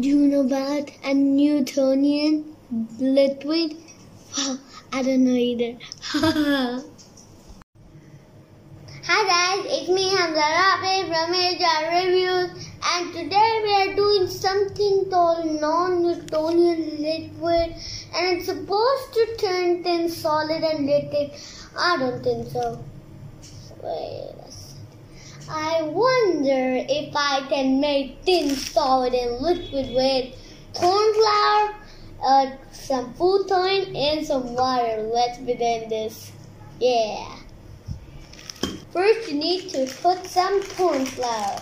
Do you know about a Newtonian liquid? Wow, I don't know either. Hi guys, it's me Hamza Rabbe from HR Reviews, and today we are doing something called non-Newtonian liquid, and it's supposed to turn things solid and liquid. I don't think so. Wait a second. I wonder if I can make things solid and liquid with corn flour, some food coloring, and some water. Let's begin this. Yeah. First, you need to put some corn flour.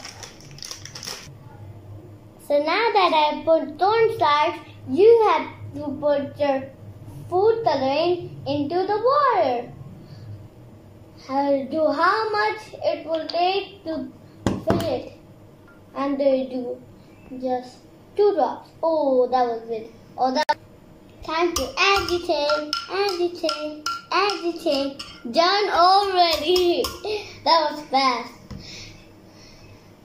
So now that I put corn flour, you have to put your food coloring into the water. Do how much it will take to fill it, and they do just 2 drops. Oh, that was it. Oh, that. Time to agitate, agitate, agitate. Done already. That was fast.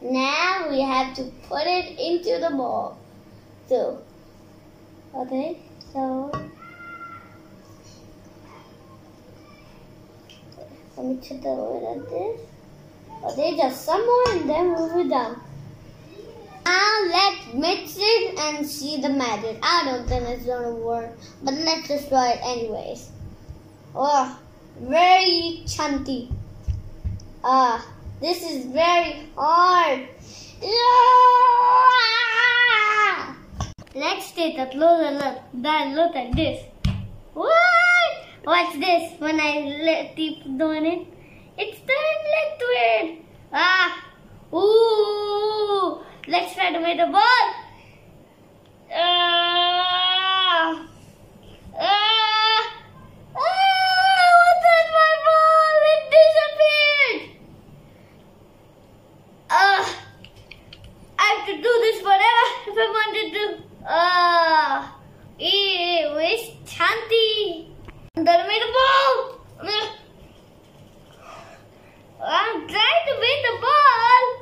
Now we have to put it into the bowl. So, okay, so let me check the lid at this. Okay, just some more and then we'll be done. Now let's mix it and see the magic. I don't think it's gonna work, but let's just try it anyways. Oh, very chunky. This is very hard. Yeah! Let's take a closer look. Then look at this. What? What's this? When I keep doing it, it's turned liquid. Ah, ooh. Let's try to make the ball. What's in my ball? It disappeared. I have to do this forever if I wanted to. It was shanty. I'm gonna make the ball. I'm trying to make the ball.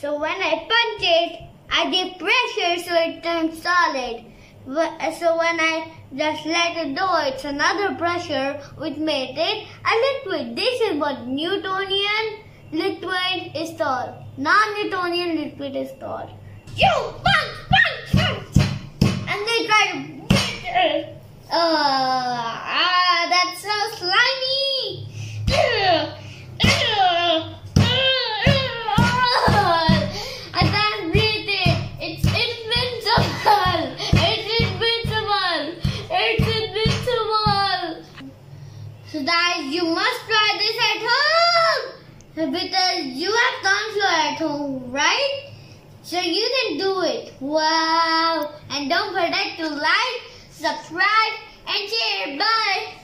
So when I punch it, I give pressure so it turns solid. So when I just let it go, it's another pressure which made it a liquid. This is what Newtonian liquid is called. Non-Newtonian liquid is called. You punch, punch, punch! And they try to beat it. That's so slimy! So guys, you must try this at home, because you have cornflour at home, right? So you can do it. Wow! And don't forget to like, subscribe, and share. Bye!